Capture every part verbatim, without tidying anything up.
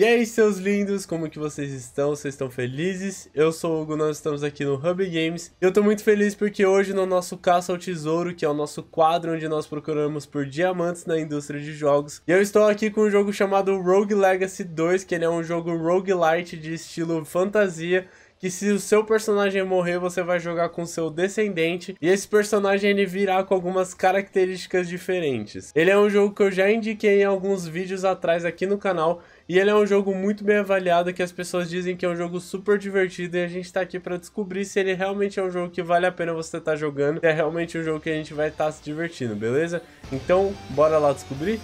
E aí, seus lindos, como que vocês estão? Vocês estão felizes? Eu sou o Hugo, nós estamos aqui no Hub Games. E eu tô muito feliz porque hoje no nosso Caça ao Tesouro, que é o nosso quadro onde nós procuramos por diamantes na indústria de jogos, e eu estou aqui com um jogo chamado Rogue Legacy dois, que ele é um jogo roguelite de estilo fantasia, que se o seu personagem morrer, você vai jogar com seu descendente, e esse personagem ele virá com algumas características diferentes. Ele é um jogo que eu já indiquei em alguns vídeos atrás aqui no canal, e ele é um jogo muito bem avaliado, que as pessoas dizem que é um jogo super divertido, e a gente tá aqui pra descobrir se ele realmente é um jogo que vale a pena você estar jogando, se é realmente um jogo que a gente vai estar se divertindo, beleza? Então, bora lá descobrir?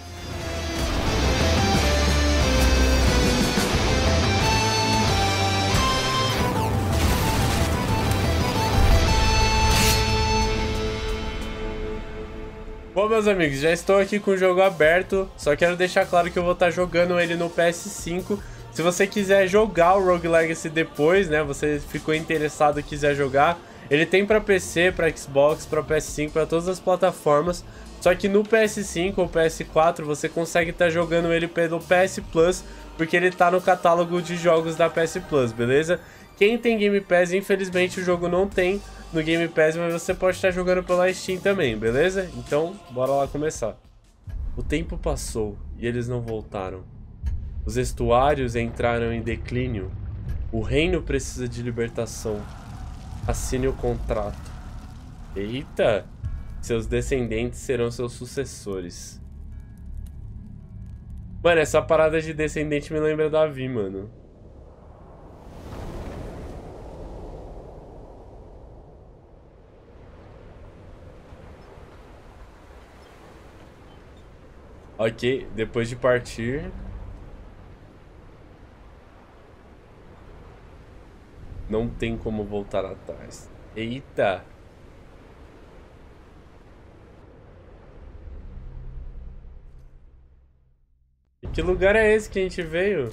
Bom, meus amigos, já estou aqui com o jogo aberto, só quero deixar claro que eu vou estar jogando ele no P S cinco. Se você quiser jogar o Rogue Legacy depois, né, você ficou interessado e quiser jogar, ele tem para P C, para Xbox, para P S cinco, para todas as plataformas. Só que no P S cinco ou P S quatro você consegue estar jogando ele pelo P S Plus, porque ele tá no catálogo de jogos da P S Plus, beleza? Quem tem Game Pass, infelizmente o jogo não tem no Game Pass, mas você pode estar jogando pela Steam também, beleza? Então, bora lá começar. O tempo passou e eles não voltaram. Os estuários entraram em declínio. O reino precisa de libertação. Assine o contrato. Eita! Seus descendentes serão seus sucessores. Mano, essa parada de descendente me lembra Davi, mano. Ok, depois de partir... Não tem como voltar atrás. Eita! E que lugar é esse que a gente veio?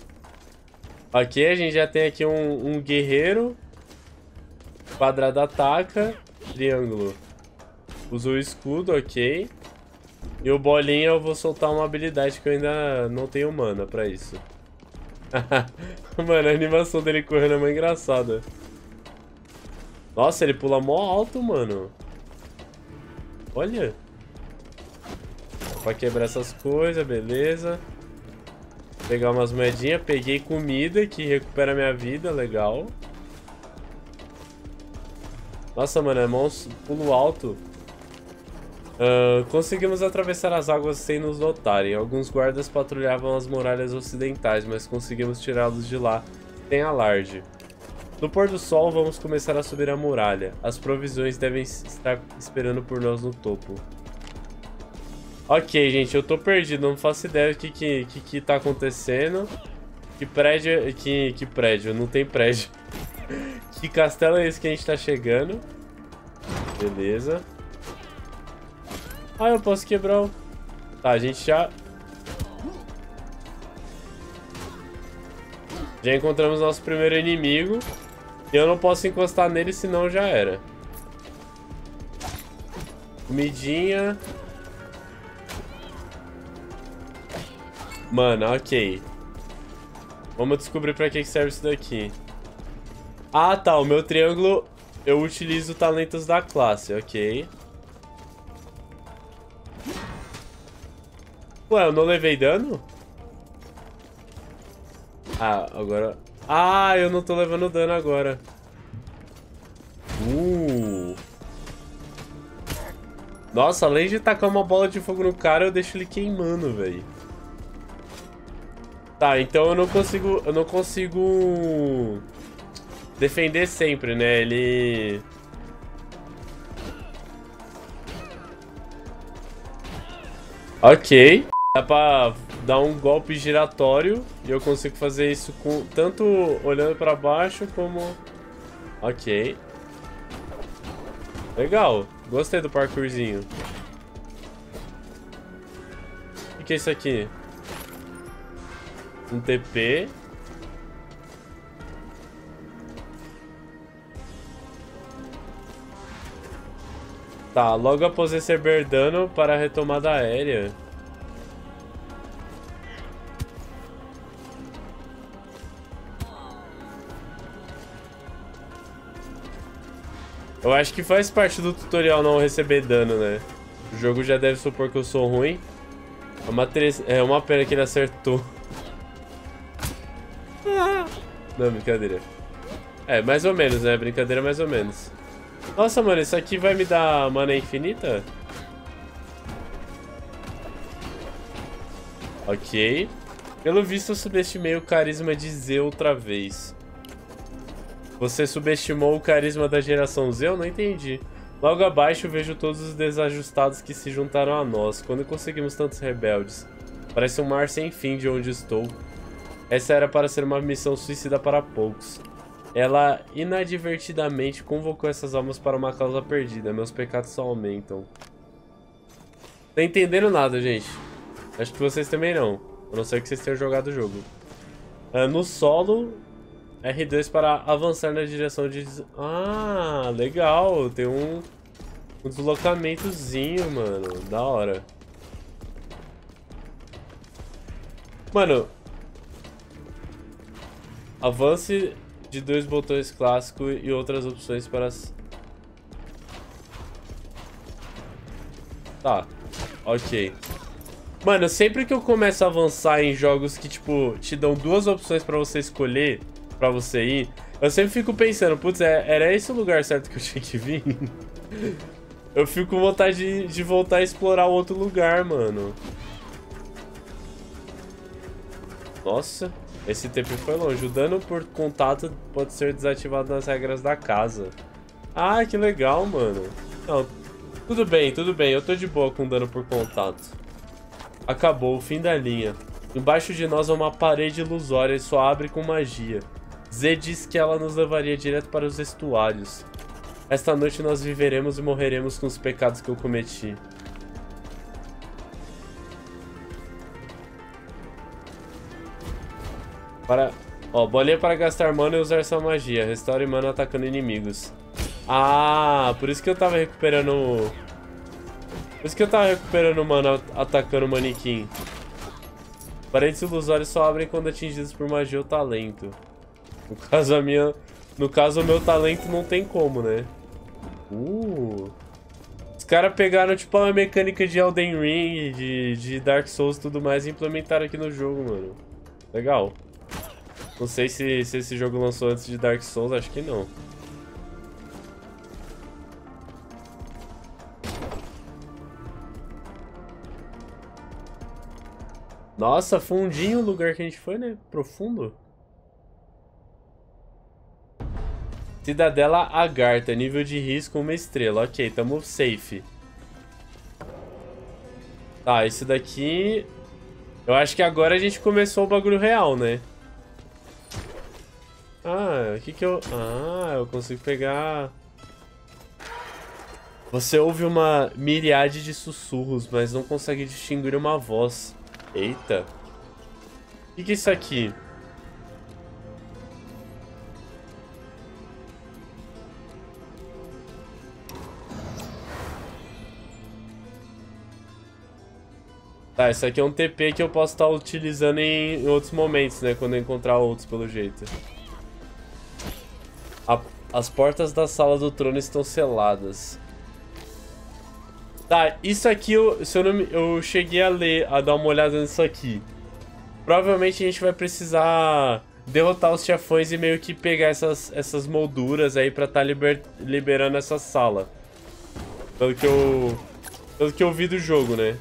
Ok, a gente já tem aqui um, um guerreiro. Quadrado ataca. Triângulo. Usa o escudo, ok. E o bolinha eu vou soltar uma habilidade que eu ainda não tenho mana pra isso. Mano, a animação dele correndo é uma engraçada. Nossa, ele pula mó alto, mano. Olha. Pra quebrar essas coisas, beleza. Pegar umas moedinhas. Peguei comida que recupera minha vida, legal. Nossa, mano, é mó pulo alto. Uh, conseguimos atravessar as águas sem nos notarem. Alguns guardas patrulhavam as muralhas ocidentais, mas conseguimos tirá-los de lá sem alarde. No pôr do sol, vamos começar a subir a muralha. As provisões devem estar esperando por nós no topo. Ok, gente, eu tô perdido. Não faço ideia do que, que, que, que tá acontecendo. Que prédio... Que, que prédio? Não tem prédio. Que castelo é esse que a gente tá chegando? Beleza. Ah, eu posso quebrar o... Tá, a gente já... Já encontramos nosso primeiro inimigo. E eu não posso encostar nele, senão já era. Comidinha. Mano, ok. Vamos descobrir pra que serve isso daqui. Ah, tá. O meu triângulo... Eu utilizo talentos da classe, ok. Ué, eu não levei dano? Ah, agora... Ah, eu não tô levando dano agora. Uh. Nossa, além de tacar uma bola de fogo no cara, eu deixo ele queimando, velho. Tá, então eu não consigo... Eu não consigo... Defender sempre, né? Ele... Ok. Dá pra dar um golpe giratório e eu consigo fazer isso com tanto olhando pra baixo como... Ok. Legal. Gostei do parkourzinho. O que é isso aqui? Um T P. Tá, logo após receber dano para a retomada aérea. Eu acho que faz parte do tutorial não receber dano, né? O jogo já deve supor que eu sou ruim. É uma, tre... é uma pena que ele acertou. Não, brincadeira. É, mais ou menos, né? Brincadeira mais ou menos. Nossa, mano, isso aqui vai me dar mana infinita? Ok. Pelo visto, eu subestimei o carisma de Z outra vez. Você subestimou o carisma da geração Z? Eu não entendi. Logo abaixo, vejo todos os desajustados que se juntaram a nós. Quando conseguimos tantos rebeldes? Parece um mar sem fim de onde estou. Essa era para ser uma missão suicida para poucos. Ela inadvertidamente convocou essas almas para uma causa perdida. Meus pecados só aumentam. Não tô entendendo nada, gente. Acho que vocês também não. A não ser que vocês tenham jogado o jogo. Uh, no solo, R dois para avançar na direção de... Ah, legal. Tem um, um deslocamentozinho, mano. Da hora. Mano... Avance de dois botões clássico e outras opções para as... Tá, ok. Mano, sempre que eu começo a avançar em jogos que, tipo, te dão duas opções pra você escolher, pra você ir, eu sempre fico pensando, putz, era esse o lugar certo que eu tinha que vir? Eu fico com vontade de, de voltar a explorar outro lugar, mano. Nossa... Esse T P foi longe. O dano por contato pode ser desativado nas regras da casa. Ah, que legal, mano. Não, tudo bem, tudo bem. Eu tô de boa com dano por contato. Acabou, o fim da linha. Embaixo de nós é uma parede ilusória e só abre com magia. Z diz que ela nos levaria direto para os estuários. Esta noite nós viveremos e morreremos com os pecados que eu cometi. Para... Ó, bolinha para gastar mana e usar sua magia. Restaure mana atacando inimigos. Ah, por isso que eu tava recuperando... Por isso que eu tava recuperando mana atacando o manequim. Paredes ilusórias só abrem quando atingidos por magia ou talento. No caso, a minha... No caso, o meu talento não tem como, né? Uh... Os caras pegaram, tipo, a mecânica de Elden Ring, de, de Dark Souls e tudo mais e implementaram aqui no jogo, mano. Legal. Não sei se, se esse jogo lançou antes de Dark Souls, acho que não. Nossa, fundinho o lugar que a gente foi, né? Profundo. Cidadela Agartha, nível de risco uma estrela. Ok, tamo safe. Tá, esse daqui... Eu acho que agora a gente começou o bagulho real, né? Ah, o que que eu... Ah, eu consigo pegar... Você ouve uma miríade de sussurros, mas não consegue distinguir uma voz. Eita. O que que é isso aqui? Tá, isso aqui é um T P que eu posso estar utilizando em outros momentos, né? Quando eu encontrar outros, pelo jeito. A, as portas da sala do trono estão seladas. Tá, isso aqui eu, se eu, não, eu cheguei a ler, a dar uma olhada nisso aqui. Provavelmente a gente vai precisar derrotar os chefões e meio que pegar essas, essas molduras aí pra estar liber, liberando essa sala. Pelo que eu, pelo que eu vi do jogo, né?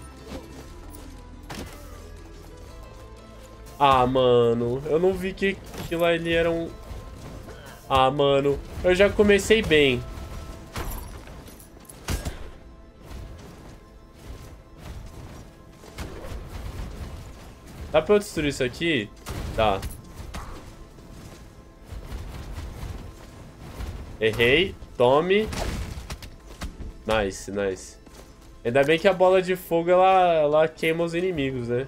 Ah, mano, eu não vi que, que lá ele era um... Ah, mano, eu já comecei bem. Dá pra eu destruir isso aqui? Tá. Errei. Tome. Nice, nice. Ainda bem que a bola de fogo, ela, ela queima os inimigos, né?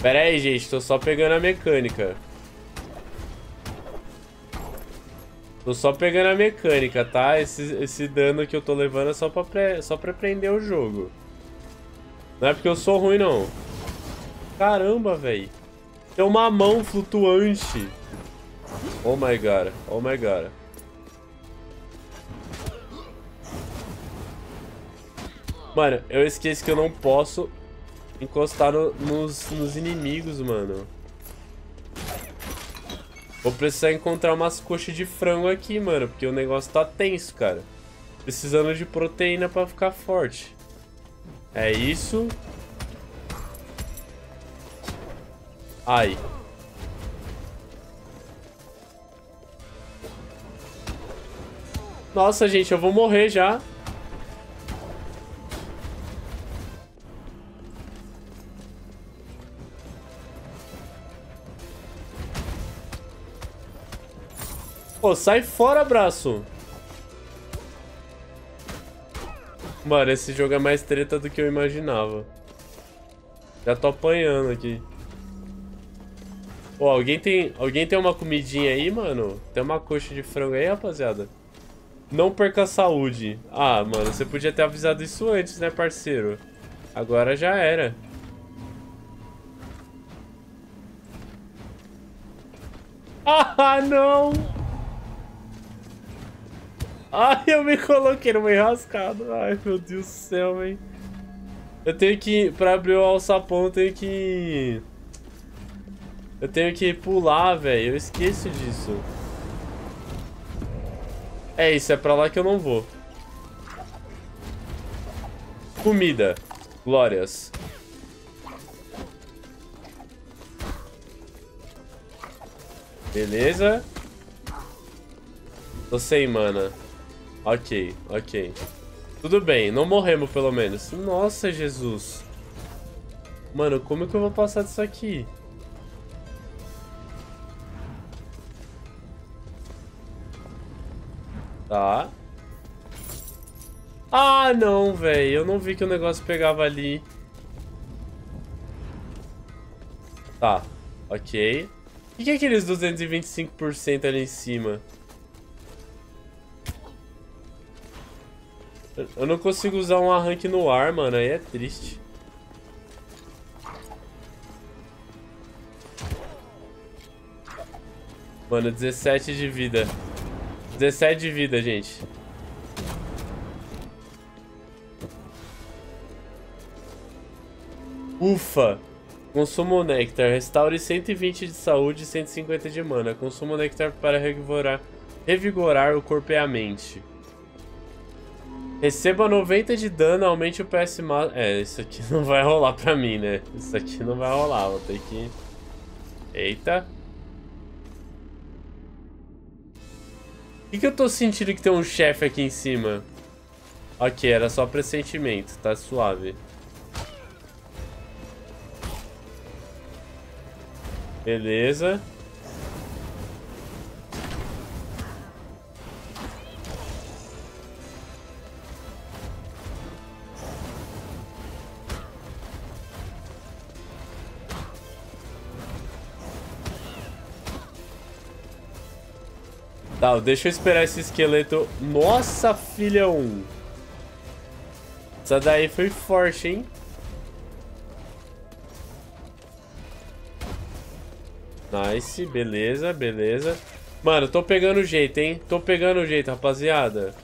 Pera aí, gente, tô só pegando a mecânica. Tô só pegando a mecânica, tá? Esse, esse dano que eu tô levando é só pra, pre... só pra prender o jogo. Não é porque eu sou ruim, não. Caramba, velho. Tem uma mão flutuante. Oh my god, oh my god. Mano, eu esqueci que eu não posso encostar no, nos, nos inimigos, mano. Vou precisar encontrar umas coxas de frango aqui, mano, porque o negócio tá tenso, cara. Precisando de proteína pra ficar forte. É isso. Ai. Nossa, gente, eu vou morrer já. Pô, sai fora, braço. Mano, esse jogo é mais treta do que eu imaginava. Já tô apanhando aqui. Pô, alguém tem, alguém tem uma comidinha aí, mano? Tem uma coxa de frango aí, rapaziada? Não perca a saúde. Ah, mano, você podia ter avisado isso antes, né, parceiro? Agora já era. Ah, não! Ai, eu me coloquei numa enrascada. Ai, meu Deus do céu, hein. Eu tenho que... Pra abrir o alçapão, eu tenho que... Eu tenho que pular, velho. Eu esqueço disso. É isso, é pra lá que eu não vou. Comida. Glórias. Beleza. Tô sem mana. Ok, ok. Tudo bem, não morremos pelo menos. Nossa, Jesus. Mano, como é que eu vou passar disso aqui? Tá. Ah, não, velho. Eu não vi que o negócio pegava ali. Tá, ok. O que é aqueles duzentos e vinte e cinco por cento ali em cima? Eu não consigo usar um arranque no ar, mano. Aí é triste. Mano, dezessete de vida. dezessete de vida, gente. Ufa. Consumo néctar. Restaure cento e vinte de saúde e cento e cinquenta de mana. Consumo néctar para revigorar, revigorar o corpo e a mente. Receba noventa de dano, aumente o P S mais... É, isso aqui não vai rolar pra mim, né? Isso aqui não vai rolar, vou ter que... Eita. O que que eu tô sentindo que tem um chefe aqui em cima? Ok, era só pressentimento, tá suave. Beleza. Tá, deixa eu esperar esse esqueleto. Nossa, filhão! Essa daí foi forte, hein? Nice, beleza, beleza. Mano, tô pegando o jeito, hein? Tô pegando o jeito, rapaziada.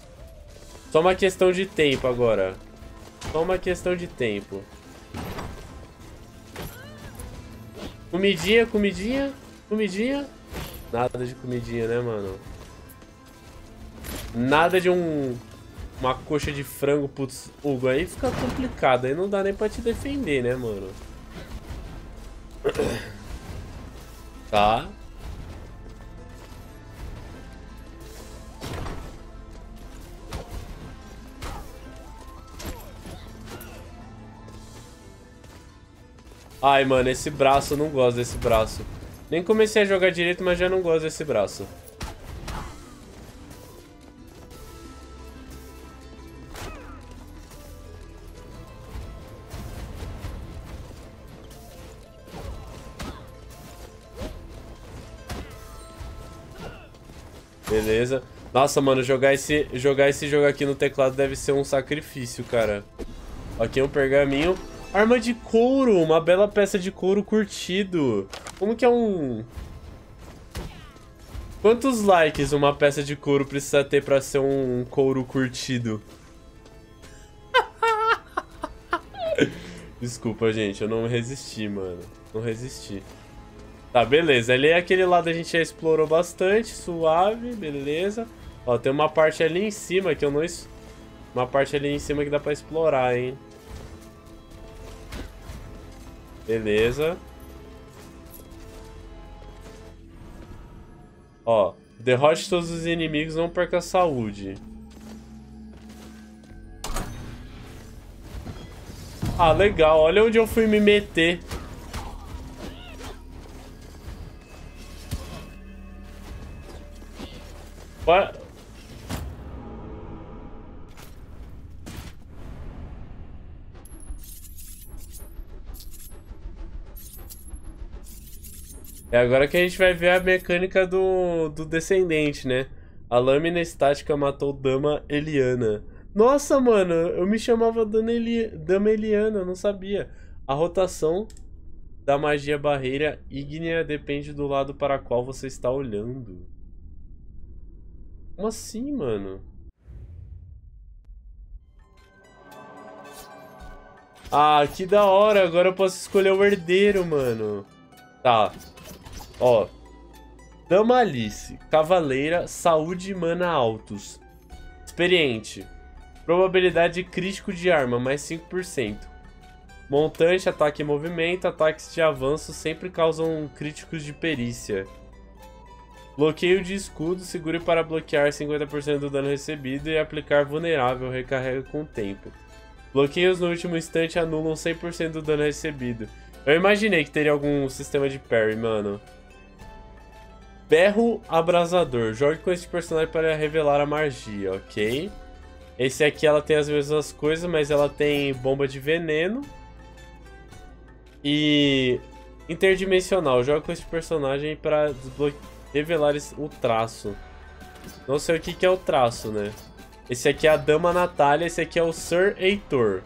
Só uma questão de tempo agora. Só uma questão de tempo. Comidinha, comidinha, comidinha. Nada de comidinha, né, mano? Nada de um... Uma coxa de frango, putz... Hugo, aí fica complicado. Aí não dá nem pra te defender, né, mano? Tá. Ai, mano, esse braço... Eu não gosto desse braço. Nem comecei a jogar direito, mas já não gosto desse braço. Beleza. Nossa, mano, jogar esse, jogar esse jogo aqui no teclado deve ser um sacrifício, cara. Aqui é um pergaminho. Arma de couro, uma bela peça de couro curtido. Como que é um... Quantos likes uma peça de couro precisa ter pra ser um couro curtido? Desculpa, gente, eu não resisti, mano. Não resisti. Tá, beleza. Ali é aquele lado a gente já explorou bastante, suave, beleza. Ó, tem uma parte ali em cima que eu não... Es... Uma parte ali em cima que dá pra explorar, hein. Beleza. Ó, derrote todos os inimigos, não perca a saúde. Ah, legal. Olha onde eu fui me meter. Ué? É agora que a gente vai ver a mecânica do, do descendente, né? A lâmina estática matou Dama Eliana. Nossa, mano, eu me chamava Dama Eliana, eu não sabia. A rotação da magia barreira ígnea depende do lado para qual você está olhando. Como assim, mano? Ah, que da hora. Agora eu posso escolher o herdeiro, mano. Tá. Ó. Dama Alice. Cavaleira. Saúde e mana altos. Experiente. Probabilidade de crítico de arma, mais cinco por cento. Montante, ataque e movimento. Ataques de avanço sempre causam críticos de perícia. Bloqueio de escudo, segure para bloquear cinquenta por cento do dano recebido e aplicar vulnerável, recarrega com o tempo. Bloqueios no último instante anulam cem por cento do dano recebido. Eu imaginei que teria algum sistema de parry, mano. Berro abrasador, jogue com este personagem para revelar a magia, ok? Esse aqui ela tem as mesmas coisas, mas ela tem bomba de veneno. E... interdimensional, jogue com este personagem para desbloquear... revelar o traço. Não sei o que, que é o traço, né? Esse aqui é a Dama Natália. Esse aqui é o Sir Heitor.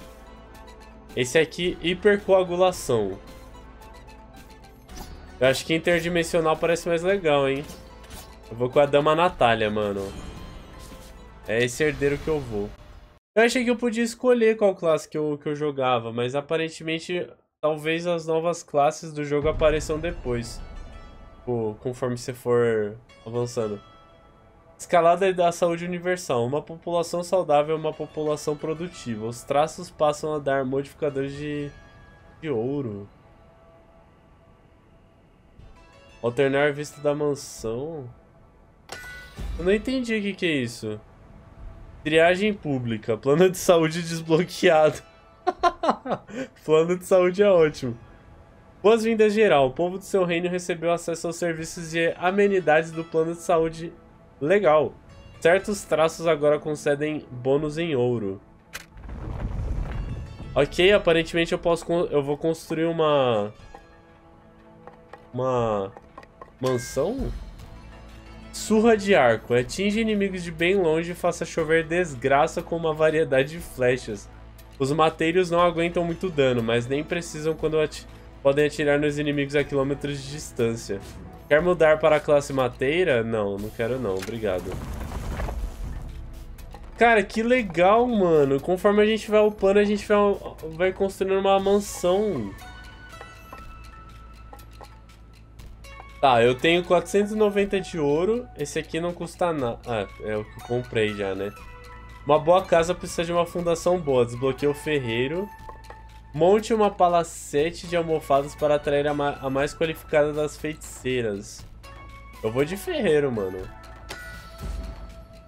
Esse aqui, hipercoagulação. Eu acho que interdimensional parece mais legal, hein? Eu vou com a Dama Natália, mano. É esse herdeiro que eu vou. Eu achei que eu podia escolher qual classe que eu, que eu jogava, mas aparentemente talvez as novas classes do jogo apareçam depois, conforme você for avançando. Escalada da saúde universal. Uma população saudável é uma população produtiva. Os traços passam a dar modificadores de, de ouro. Alternar a vista da mansão. Eu não entendi o que, que é isso. Triagem pública. Plano de saúde desbloqueado. Plano de saúde é ótimo. Boas-vindas, geral. O povo do seu reino recebeu acesso aos serviços e amenidades do plano de saúde. Legal. Certos traços agora concedem bônus em ouro. Ok, aparentemente eu posso... Eu vou construir uma... Uma... mansão? Surra de arco. Atinge inimigos de bem longe e faça chover desgraça com uma variedade de flechas. Os mateiros não aguentam muito dano, mas nem precisam quando atingem. Podem atirar nos inimigos a quilômetros de distância. Quer mudar para a classe mateira? Não, não quero não, obrigado. Cara, que legal, mano. Conforme a gente vai upando, a gente vai, vai construindo uma mansão. Tá, eu tenho quatrocentos e noventa de ouro. Esse aqui não custa nada. Ah, é o que eu comprei já, né? Uma boa casa precisa de uma fundação boa. Desbloqueei o ferreiro. Monte uma palacete de almofadas para atrair a, ma a mais qualificada das feiticeiras. Eu vou de ferreiro, mano.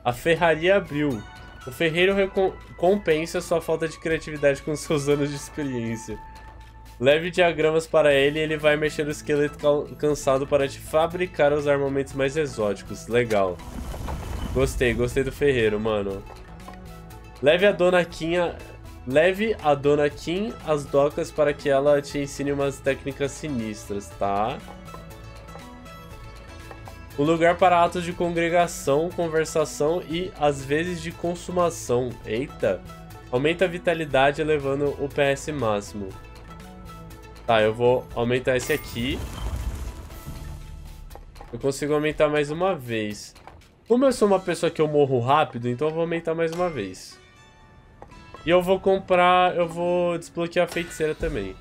A ferraria abriu. O ferreiro recompensa sua falta de criatividade com seus anos de experiência. Leve diagramas para ele e ele vai mexer no esqueleto ca cansado para te fabricar os armamentos mais exóticos. Legal. Gostei, gostei do ferreiro, mano. Leve a dona Quinha... Leve a Dona Kim às docas para que ela te ensine umas técnicas sinistras, tá? Um lugar para atos de congregação, conversação e, às vezes, de consumação. Eita! Aumenta a vitalidade elevando o P S máximo. Tá, eu vou aumentar esse aqui. Eu consigo aumentar mais uma vez. Como eu sou uma pessoa que eu morro rápido, então eu vou aumentar mais uma vez. E eu vou comprar... Eu vou desbloquear a feiticeira também.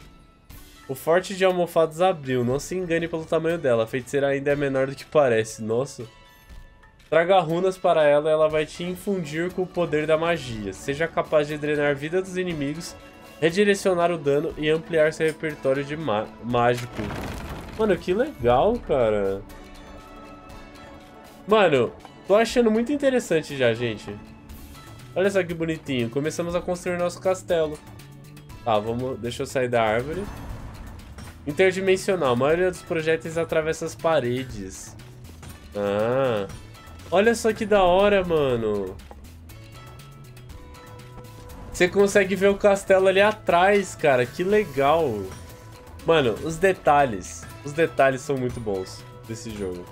O forte de almofadas abriu. Não se engane pelo tamanho dela. A feiticeira ainda é menor do que parece. Nossa. Traga runas para ela e ela vai te infundir com o poder da magia. Seja capaz de drenar a vida dos inimigos, redirecionar o dano e ampliar seu repertório de má mágico. Mano, que legal, cara. Mano, tô achando muito interessante já, gente. Olha só que bonitinho. Começamos a construir nosso castelo. Tá, vamos... Deixa eu sair da árvore. Interdimensional. A maioria dos projéteis atravessa as paredes. Ah. Olha só que da hora, mano. Você consegue ver o castelo ali atrás, cara. Que legal. Mano, os detalhes. Os detalhes são muito bons desse jogo.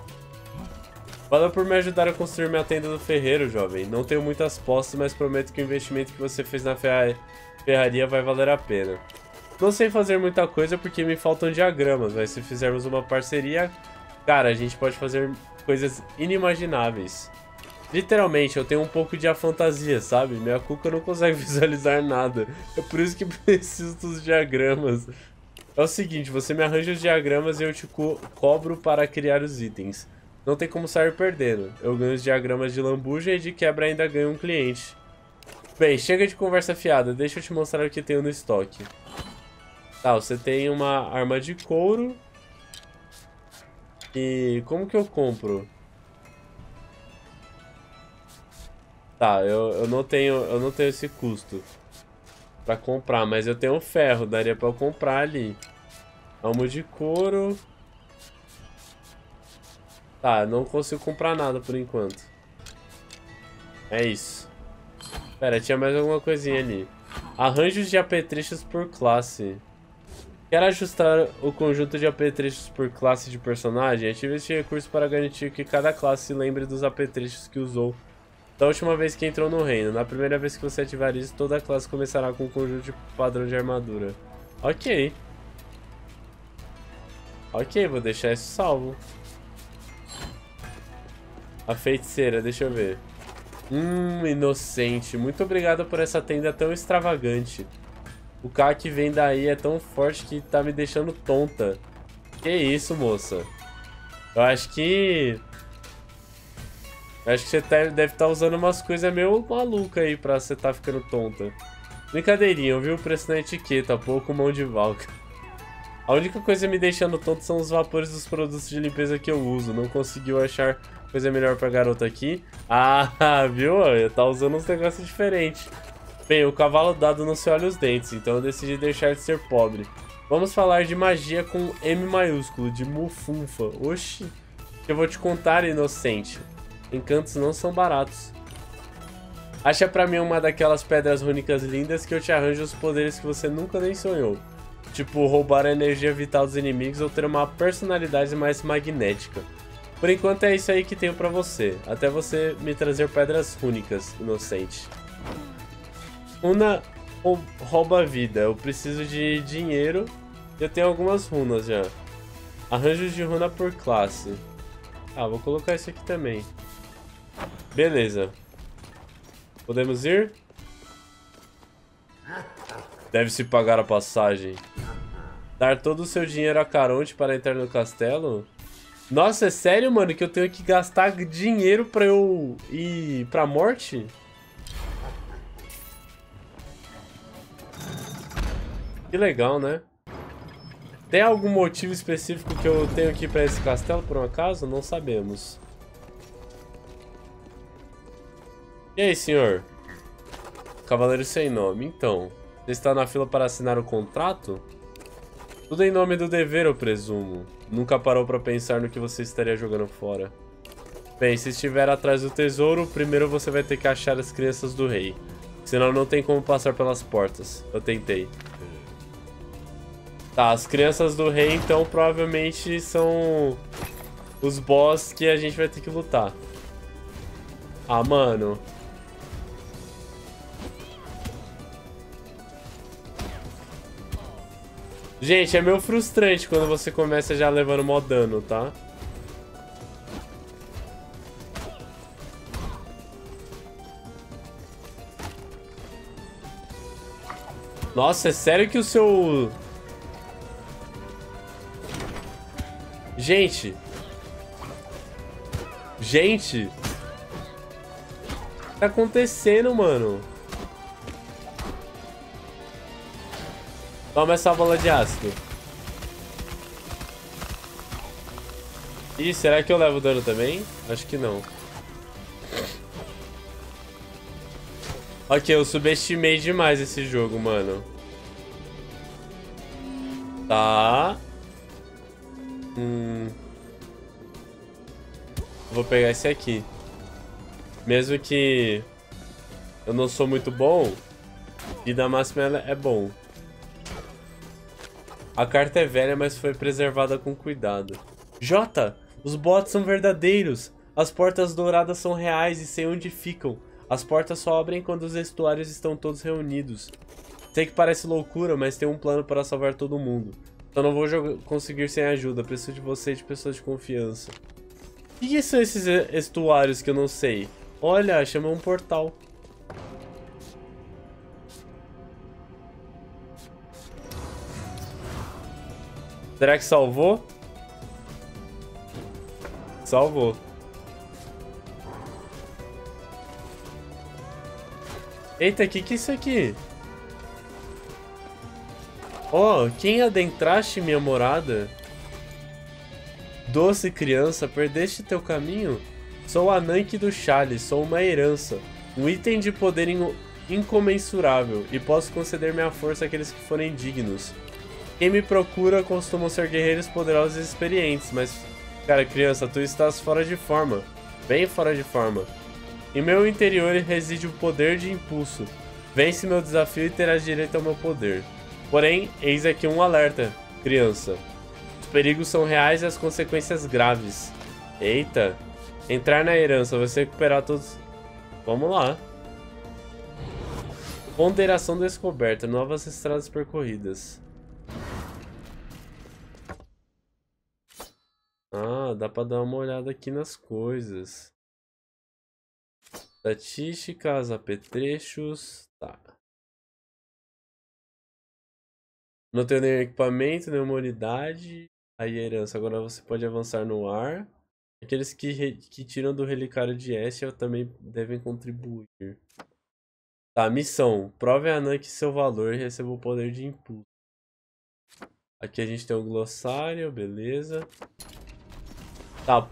Valeu por me ajudar a construir minha tenda do ferreiro, jovem. Não tenho muitas posses, mas prometo que o investimento que você fez na ferra... ferraria vai valer a pena. Não sei fazer muita coisa porque me faltam diagramas, mas se fizermos uma parceria, cara, a gente pode fazer coisas inimagináveis. Literalmente, eu tenho um pouco de a fantasia, sabe? Minha cuca não consegue visualizar nada. É por isso que preciso dos diagramas. É o seguinte, você me arranja os diagramas e eu te co- cobro para criar os itens. Não tem como sair perdendo. Eu ganho os diagramas de lambuja e de quebra ainda ganho um cliente. Bem, chega de conversa fiada. Deixa eu te mostrar o que tenho no estoque. Tá, você tem uma arma de couro. E como que eu compro? Tá, eu, eu, não, tenho, eu não tenho esse custo pra comprar, mas eu tenho ferro. Daria pra eu comprar ali. Arma de couro... Tá, não consigo comprar nada por enquanto. É isso. Pera, tinha mais alguma coisinha ali. Arranjos de apetrechos por classe. Quer ajustar o conjunto de apetrechos por classe de personagem? Ative este recurso para garantir que cada classe lembre dos apetrechos que usou da última vez que entrou no reino. Na primeira vez que você ativar isso, toda a classe começará com um conjunto de padrão de armadura. Ok. Ok, vou deixar isso salvo. A feiticeira, deixa eu ver. Hum, inocente. Muito obrigado por essa tenda tão extravagante. O cara que vem daí é tão forte que tá me deixando tonta. Que isso, moça. Eu acho que... Eu acho que você deve estar usando umas coisas meio malucas aí pra você tá ficando tonta. Brincadeirinha, viu? O preço na etiqueta, pouco mão de valca. A única coisa me deixando tonto são os vapores dos produtos de limpeza que eu uso. Não conseguiu achar... coisa melhor pra garota aqui. Ah, viu? Eu tá usando uns negócios diferentes. Bem, o cavalo dado não se olha os dentes, então eu decidi deixar de ser pobre. Vamos falar de magia com M maiúsculo, de mufunfa. Oxi, eu vou te contar, inocente. Encantos não são baratos. Acha pra mim uma daquelas pedras rúnicas lindas que eu te arranjo os poderes que você nunca nem sonhou. Tipo, roubar a energia vital dos inimigos ou ter uma personalidade mais magnética. Por enquanto é isso aí que tenho pra você, até você me trazer pedras rúnicas, inocente. Runa rouba vida, eu preciso de dinheiro, eu tenho algumas runas já. Arranjos de runa por classe. Ah, vou colocar isso aqui também. Beleza. Podemos ir? Deve-se pagar a passagem. Dar todo o seu dinheiro a Caronte para entrar no castelo? Nossa, é sério, mano, que eu tenho que gastar dinheiro pra eu ir pra morte? Que legal, né? Tem algum motivo específico que eu tenho que ir pra esse castelo, por um acaso? Não sabemos. E aí, senhor? Cavaleiro sem nome. Então, você está na fila para assinar o contrato? Tudo em nome do dever, eu presumo. Nunca parou pra pensar no que você estaria jogando fora. Bem, se estiver atrás do tesouro, primeiro você vai ter que achar as crianças do rei. Senão não tem como passar pelas portas. Eu tentei. Tá, as crianças do rei, então, provavelmente são os boss que a gente vai ter que lutar. Ah, mano... Gente, é meio frustrante quando você começa já levando mó dano, tá? Nossa, é sério que o seu... Gente. Gente. O que tá acontecendo, mano? Toma essa bola de ácido. Ih, será que eu levo dano também? Acho que não. Ok, eu subestimei demais esse jogo, mano. Tá. Hum. Vou pegar esse aqui. Mesmo que eu não sou muito bom, vida máxima é bom. A carta é velha, mas foi preservada com cuidado. Jota, os bots são verdadeiros. As portas douradas são reais e sei onde ficam. As portas só abrem quando os estuários estão todos reunidos. Sei que parece loucura, mas tem um plano para salvar todo mundo. Então não vou conseguir sem ajuda. Preciso de você e de pessoas de confiança. O que são esses estuários que eu não sei? Olha, chama um portal. Será que salvou? Salvou. Eita, o que, que é isso aqui? Ó, oh, quem adentraste minha morada? Doce criança, perdeste teu caminho? Sou a Ananke do Chale, sou uma herança. Um item de poder in incomensurável, e posso conceder minha força àqueles que forem dignos. Quem me procura costumam ser guerreiros poderosos e experientes, mas... Cara, criança, tu estás fora de forma. Bem fora de forma. Em meu interior reside o poder de impulso. Vence meu desafio e terás direito ao meu poder. Porém, eis aqui um alerta, criança. Os perigos são reais e as consequências graves. Eita. Entrar na herança, você recuperar todos... Vamos lá. Ponderação descoberta, novas estradas percorridas. Ah, dá pra dar uma olhada aqui nas coisas. Estatísticas, apetrechos. Tá. Não tenho nenhum equipamento, nenhuma unidade. Aí a herança. Agora você pode avançar no ar. Aqueles que, re... que tiram do relicário de Estia também devem contribuir. Tá, missão. Prove a Ananke seu valor e receba o poder de impulso. Aqui a gente tem o glossário, beleza. Tá.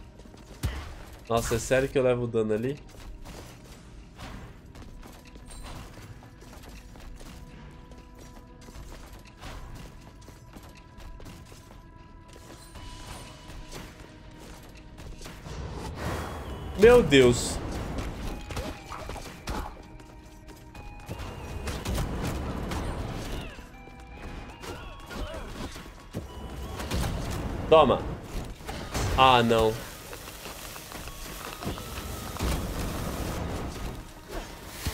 Nossa, é sério que eu levo dano ali? Meu Deus. Toma. Ah, não.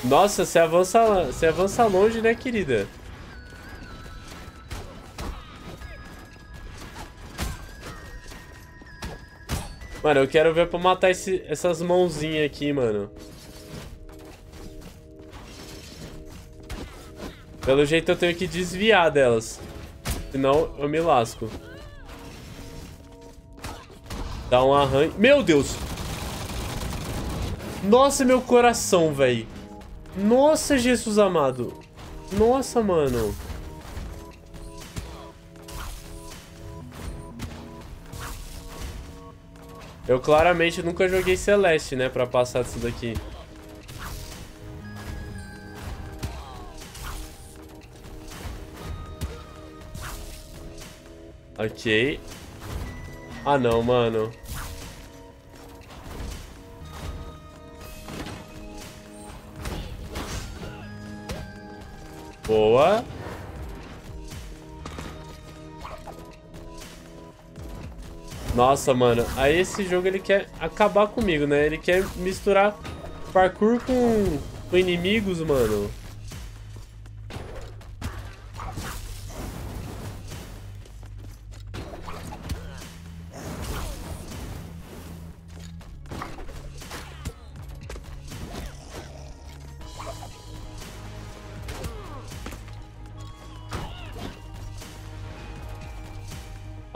Nossa, você avança, você avança longe, né, querida? Mano, eu quero ver pra matar esse, essas mãozinhas aqui, mano. Pelo jeito eu tenho que desviar delas. Senão eu me lasco. Dá um arranque. Meu Deus! Nossa, meu coração, velho. Nossa, Jesus amado. Nossa, mano. Eu claramente nunca joguei Celeste, né? Pra passar disso daqui. Ok. Ah, não, mano. Boa. Nossa, mano, aí esse jogo ele quer acabar comigo, né? Ele quer misturar parkour com, com inimigos, mano.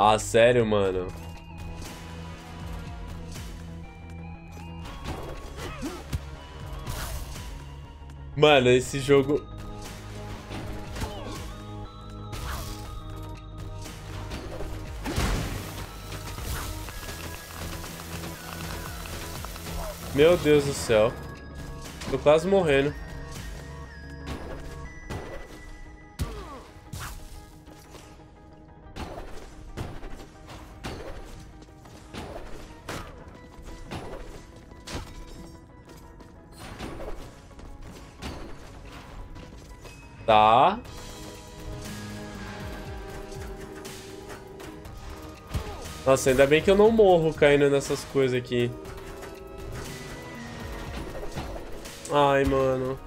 Ah, sério, mano? Mano, esse jogo... Meu Deus do céu. Tô quase morrendo. Tá. Nossa, ainda bem que eu não morro caindo nessas coisas aqui. Ai, mano.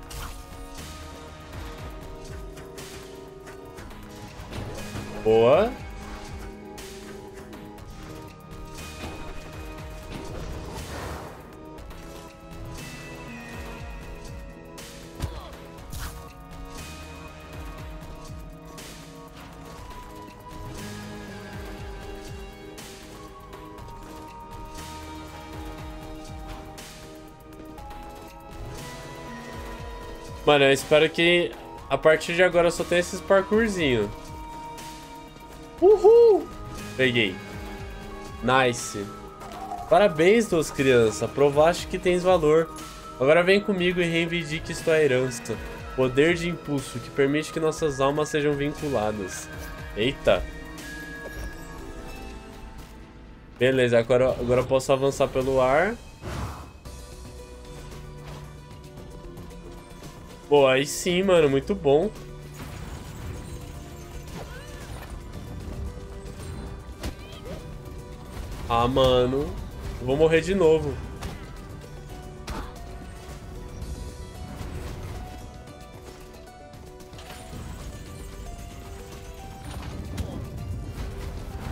Boa. Mano, eu espero que a partir de agora eu só tenha esses parkourzinhos. Uhul! Peguei. Nice. Parabéns, duas crianças. Provaste que tens valor. Agora vem comigo e reivindique tua herança. Poder de impulso que permite que nossas almas sejam vinculadas. Eita. Beleza, agora, agora eu posso avançar pelo ar. Pô, aí sim, mano, muito bom. Ah, mano. Eu vou morrer de novo.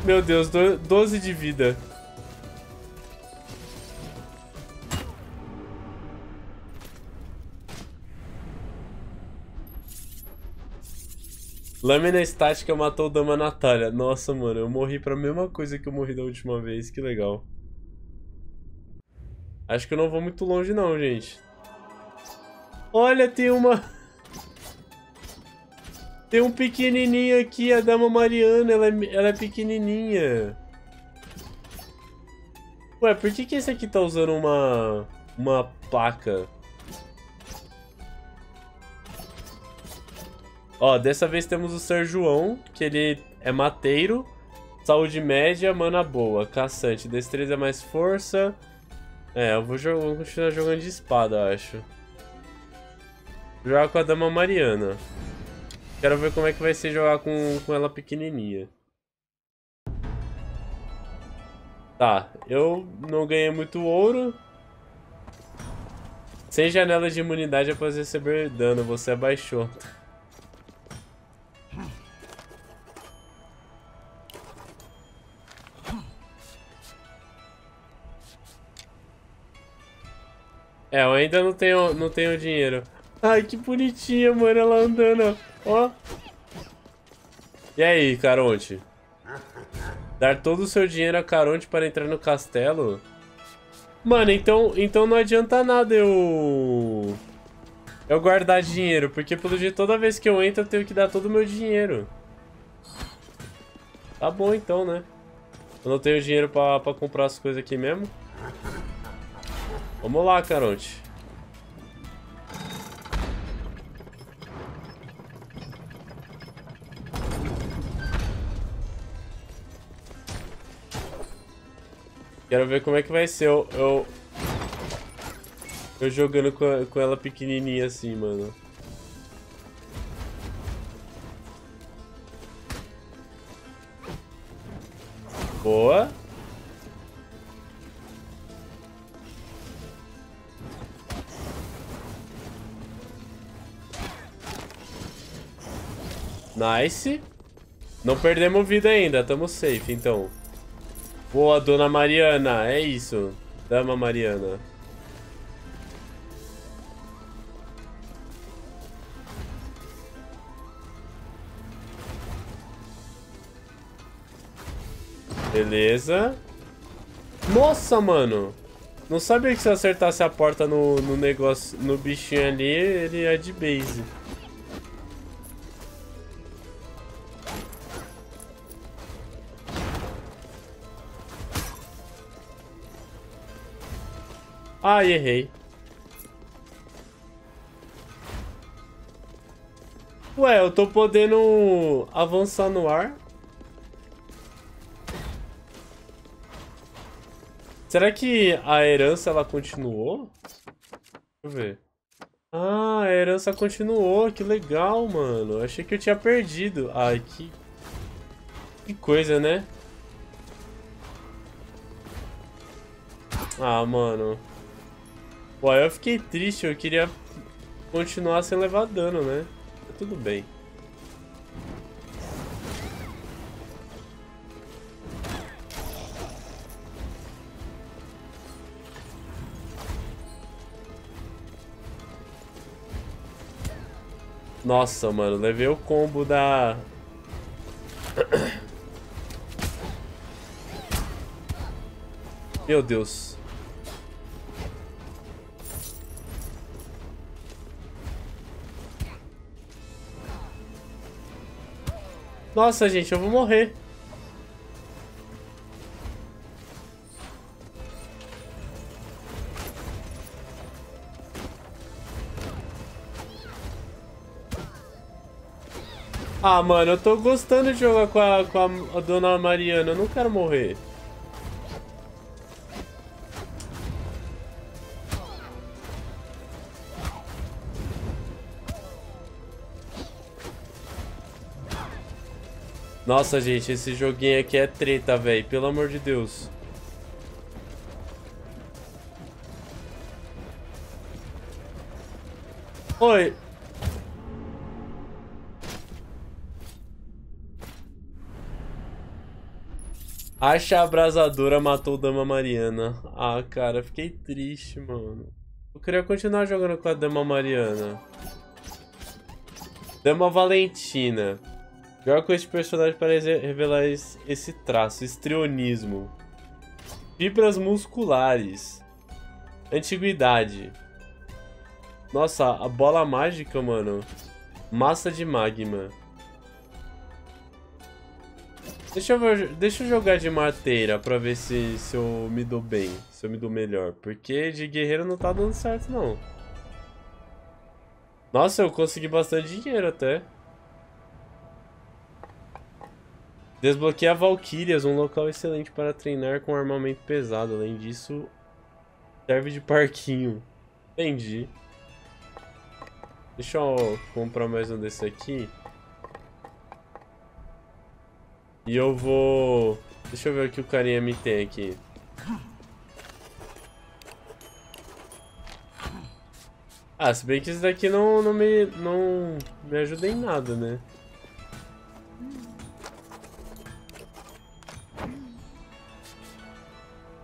Meu Deus, doze de vida. Lâmina estática matou Dama Natália. Nossa, mano, eu morri pra mesma coisa que eu morri da última vez. Que legal. Acho que eu não vou muito longe não, gente. Olha, tem uma... Tem um pequenininho aqui. A Dama Mariana, ela é, ela é pequenininha. Ué, por que que esse aqui tá usando uma... Uma placa? Ó, dessa vez temos o Ser João, que ele é mateiro, saúde média, mana boa, caçante, destreza mais força. É, eu vou, jogar, vou continuar jogando de espada, acho. Vou jogar com a Dama Mariana. Quero ver como é que vai ser jogar com, com ela pequenininha. Tá, eu não ganhei muito ouro. Sem janela de imunidade após receber dano, você abaixou. É, eu ainda não tenho, não tenho dinheiro. Ai, que bonitinha, mano, ela andando, ó. E aí, Caronte? Dar todo o seu dinheiro a Caronte para entrar no castelo? Mano, então, então não adianta nada eu... Eu guardar dinheiro, porque pelo jeito toda vez que eu entro eu tenho que dar todo o meu dinheiro. Tá bom então, né? Eu não tenho dinheiro pra, pra comprar as coisas aqui mesmo. Vamos lá, Caronte. Quero ver como é que vai ser eu, eu, eu jogando com, a, com ela pequenininha assim, mano. Boa. Nice. Não perdemos vida ainda, estamos safe, então. Boa, Dona Mariana, é isso. Dama Mariana. Beleza. Nossa, mano. Não sabia que se eu acertasse a porta no, no negócio, no bichinho ali, ele é de base. Ah, errei. Ué, eu tô podendo avançar no ar. Será que a herança, ela continuou? Deixa eu ver. Ah, a herança continuou. Que legal, mano. Eu achei que eu tinha perdido. Ai, que... Que coisa, né? Ah, mano. Pô, eu fiquei triste, eu queria continuar sem levar dano, né? Tudo bem. Nossa, mano, levei o combo da... Meu Deus. Nossa, gente, eu vou morrer. Ah, mano, eu tô gostando de jogar com a, com a Dona Mariana. Eu não quero morrer. Nossa, gente, esse joguinho aqui é treta, velho. Pelo amor de Deus. Oi. Acha a abrasadora matou Dama Mariana. Ah, cara, fiquei triste, mano. Eu queria continuar jogando com a Dama Mariana. Dama Valentina. Joga com este personagem para revelar esse traço, histrionismo. Fibras musculares. Antiguidade. Nossa, a bola mágica, mano. Massa de magma. Deixa eu, ver, deixa eu jogar de mateira para ver se, se eu me dou bem, se eu me dou melhor. Porque de guerreiro não tá dando certo, não. Nossa, eu consegui bastante dinheiro até. Desbloqueia Valkyrias, um local excelente para treinar com armamento pesado. Além disso, serve de parquinho. Entendi. Deixa eu comprar mais um desse aqui. E eu vou... Deixa eu ver o que o carinha me tem aqui. Ah, se bem que isso daqui não, não, me, não me ajuda em nada, né?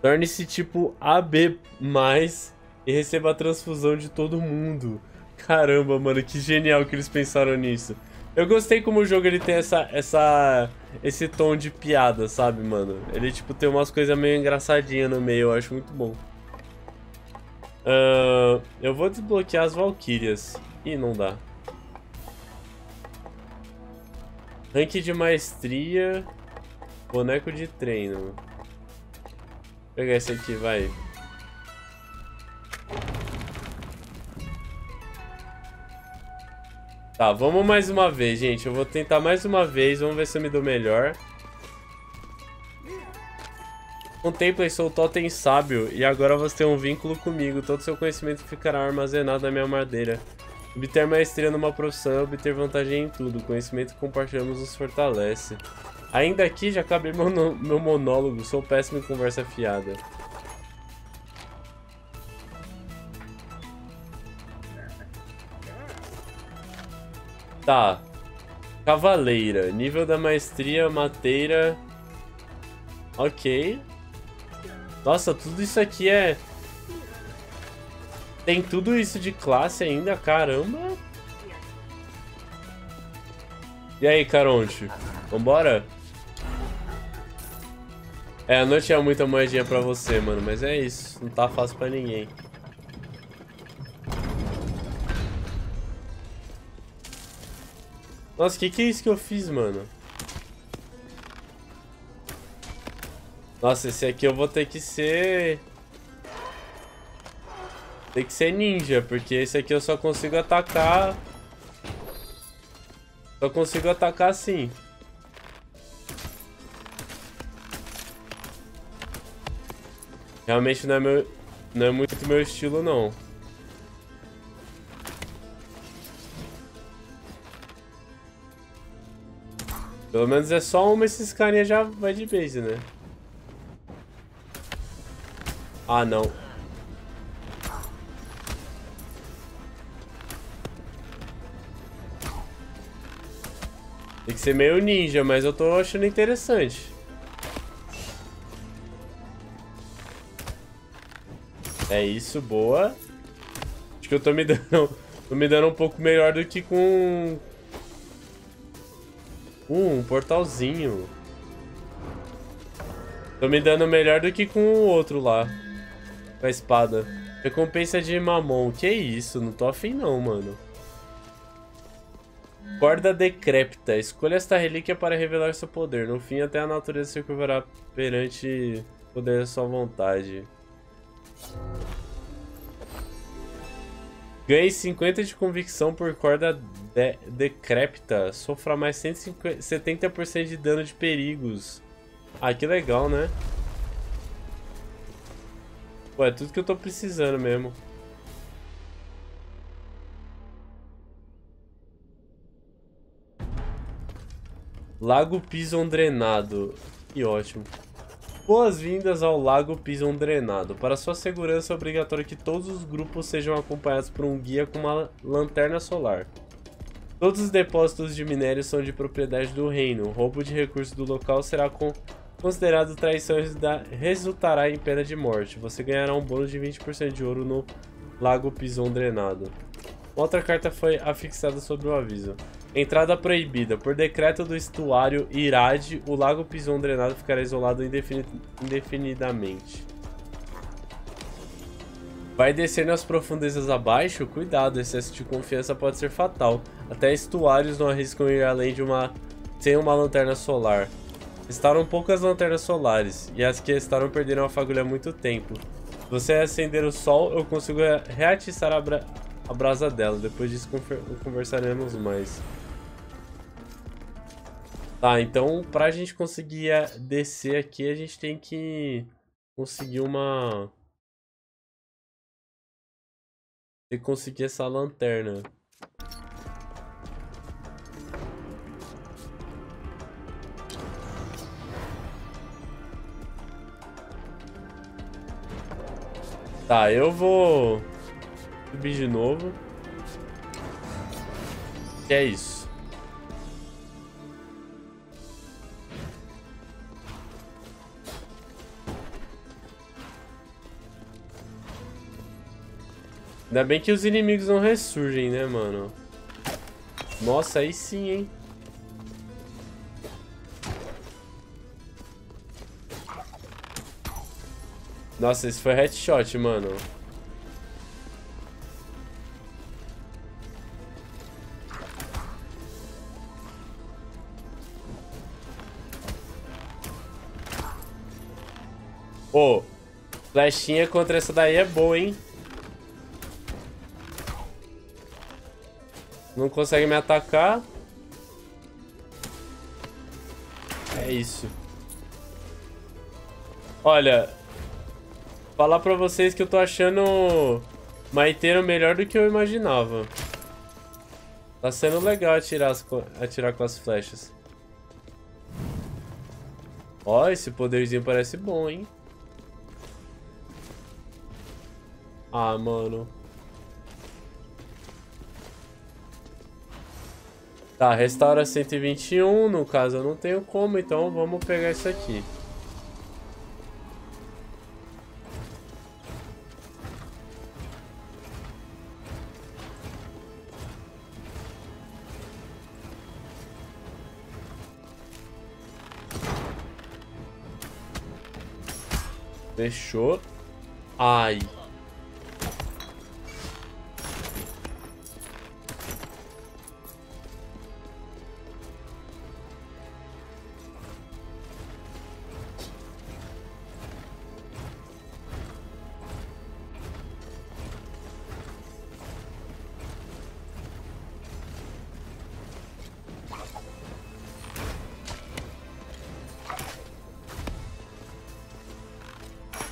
Torne-se tipo A B mais, e receba a transfusão de todo mundo. Caramba, mano, que genial que eles pensaram nisso. Eu gostei como o jogo ele tem essa, essa, esse tom de piada, sabe, mano? Ele, tipo, tem umas coisas meio engraçadinhas no meio, eu acho muito bom. Uh, eu vou desbloquear as Valkyrias. Ih, não dá. Rank de maestria. Boneco de treino. Vou pegar esse aqui, vai. Tá, vamos mais uma vez, gente. Eu vou tentar mais uma vez. Vamos ver se eu me dou melhor. Contemple, sou o Totem Sábio. E agora você tem um vínculo comigo. Todo seu conhecimento ficará armazenado na minha madeira. Obter maestria numa profissão é obter vantagem em tudo. O conhecimento que compartilhamos nos fortalece. Ainda aqui já acabei meu, meu monólogo, sou péssimo em conversa fiada. Tá. Cavaleira. Nível da maestria, mateira. Ok. Nossa, tudo isso aqui é... Tem tudo isso de classe ainda, caramba. E aí, Caronte? Vambora? É, não tinha muita moedinha pra você, mano, mas é isso. Não tá fácil pra ninguém. Nossa, que que é isso que eu fiz, mano? Nossa, esse aqui eu vou ter que ser... Tem que ser ninja, porque esse aqui eu só consigo atacar... Só consigo atacar assim. Realmente não é, meu, não é muito meu estilo, não. Pelo menos é só uma, esses carinha já vai de base, né? Ah, não. Tem que ser meio ninja, mas eu tô achando interessante. É isso, boa. Acho que eu tô me dando, tô me dando um pouco melhor do que com um, um portalzinho. Tô me dando melhor do que com o outro lá, com a espada. Recompensa de mamon. Que isso? Não tô afim não, mano. Corda decrépita. Escolha esta relíquia para revelar seu poder. No fim, até a natureza se curvará perante o poder da sua vontade. Ganhe cinquenta de convicção por corda de decrépita. Sofra mais setenta por cento de dano de perigos. Ah, que legal, né? Pô, é tudo que eu tô precisando mesmo. Lago Pison Drenado. Que ótimo. Boas-vindas ao Lago Pison Drenado. Para sua segurança, é obrigatório que todos os grupos sejam acompanhados por um guia com uma lanterna solar. Todos os depósitos de minérios são de propriedade do reino. O roubo de recursos do local será considerado traição e resultará em pena de morte. Você ganhará um bônus de vinte por cento de ouro no Lago Pison Drenado. Outra carta foi afixada sobre o aviso. Entrada proibida. Por decreto do estuário Irade, o Lago Pison Drenado ficará isolado indefinidamente. Vai descer nas profundezas abaixo? Cuidado, excesso de confiança pode ser fatal. Até estuários não arriscam ir além de uma... sem uma lanterna solar. Restaram poucas lanternas solares, e as que restaram perderam a fagulha há muito tempo. Se você acender o sol, eu consigo reatiçar a, bra a brasa dela. Depois disso conversaremos mais. Tá, então pra gente conseguir descer aqui, a gente tem que conseguir uma... Tem que conseguir essa lanterna. Tá, eu vou subir de novo. E é isso. Ainda bem que os inimigos não ressurgem, né, mano? Nossa, aí sim, hein? Nossa, esse foi headshot, mano. Ô, oh, flechinha contra essa daí é boa, hein? Não consegue me atacar. É isso. Olha, falar pra vocês que eu tô achando maiteiro melhor do que eu imaginava. Tá sendo legal atirar, as, atirar com as flechas. Ó, esse poderzinho parece bom, hein? Ah, mano. Tá, restaura cento e vinte e um, no caso eu não tenho como, então vamos pegar isso aqui. Fechou. Ai.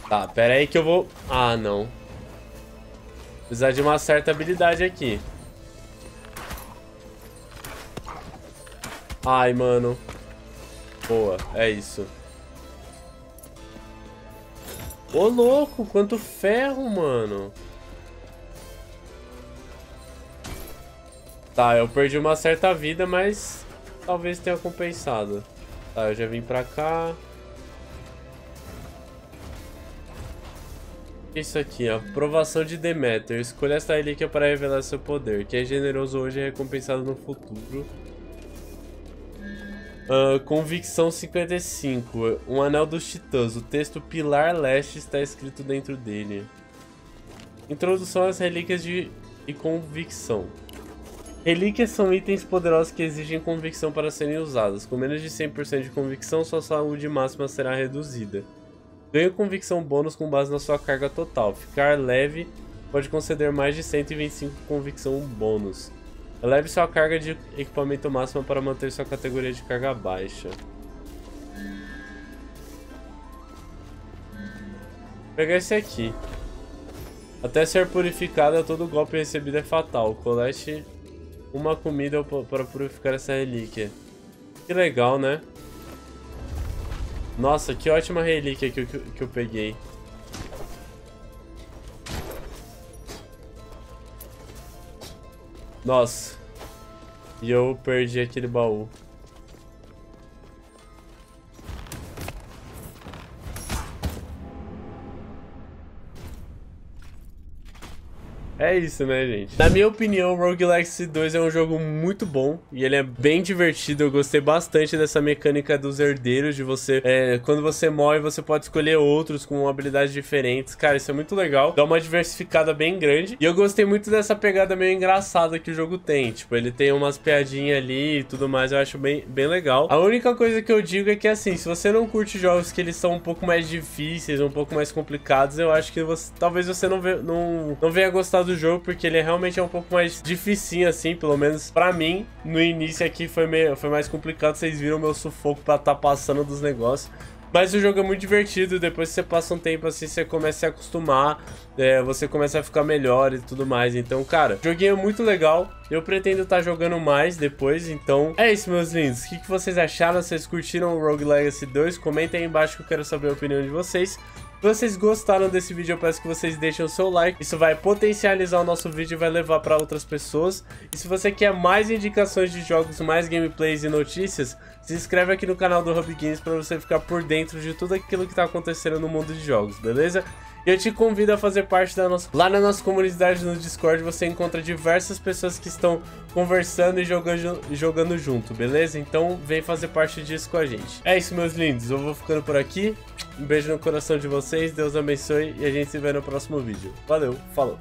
Tá, pera aí que eu vou... Ah, não. Precisar de uma certa habilidade aqui. Ai, mano. Boa, é isso. Ô, louco, quanto ferro, mano. Tá, eu perdi uma certa vida, mas talvez tenha compensado. Tá, eu já vim pra cá. Isso aqui, a aprovação de Demeter. Escolha esta relíquia para revelar seu poder. Quem é generoso hoje é recompensado no futuro. uh, Convicção cinquenta e cinco. Um anel dos titãs. O texto Pilar Leste está escrito dentro dele. Introdução às relíquias de... e convicção. Relíquias são itens poderosos que exigem convicção para serem usadas. Com menos de cem por cento de convicção, sua saúde máxima será reduzida. Ganha convicção bônus com base na sua carga total. Ficar leve pode conceder mais de cento e vinte e cinco convicção bônus. Eleve sua carga de equipamento máxima para manter sua categoria de carga baixa. Vou pegar esse aqui. Até ser purificada, todo golpe recebido é fatal. Colete uma comida para purificar essa relíquia. Que legal, né? Nossa, que ótima relíquia que eu, que eu peguei. Nossa. E eu perdi aquele baú. É isso, né, gente? Na minha opinião, Rogue Legacy dois é um jogo muito bom e ele é bem divertido. Eu gostei bastante dessa mecânica dos herdeiros, de você... É, quando você morre, você pode escolher outros com habilidades diferentes. Cara, isso é muito legal. Dá uma diversificada bem grande. E eu gostei muito dessa pegada meio engraçada que o jogo tem. Tipo, ele tem umas piadinhas ali e tudo mais. Eu acho bem, bem legal. A única coisa que eu digo é que, assim, se você não curte jogos que eles são um pouco mais difíceis, um pouco mais complicados, eu acho que você, talvez você não, ve, não, não venha gostar do jogo, porque ele realmente é um pouco mais dificinho, assim, pelo menos pra mim. No início aqui foi, meio, foi mais complicado, vocês viram o meu sufoco pra tá passando dos negócios. Mas o jogo é muito divertido, depois que você passa um tempo assim, você começa a se acostumar, é, você começa a ficar melhor e tudo mais. Então, cara, o joguinho é muito legal, eu pretendo estar tá jogando mais depois, então... É isso, meus lindos, o que, que vocês acharam? Vocês curtiram o Rogue Legacy dois? Comentem aí embaixo que eu quero saber a opinião de vocês. Se vocês gostaram desse vídeo, eu peço que vocês deixem o seu like. Isso vai potencializar o nosso vídeo e vai levar para outras pessoas. E se você quer mais indicações de jogos, mais gameplays e notícias, se inscreve aqui no canal do Hub Games para você ficar por dentro de tudo aquilo que está acontecendo no mundo de jogos, beleza? E eu te convido a fazer parte da nossa... Lá na nossa comunidade no Discord, você encontra diversas pessoas que estão conversando e jogando, jogando junto, beleza? Então vem fazer parte disso com a gente. É isso, meus lindos. Eu vou ficando por aqui. Um beijo no coração de vocês, Deus abençoe e a gente se vê no próximo vídeo. Valeu, falou!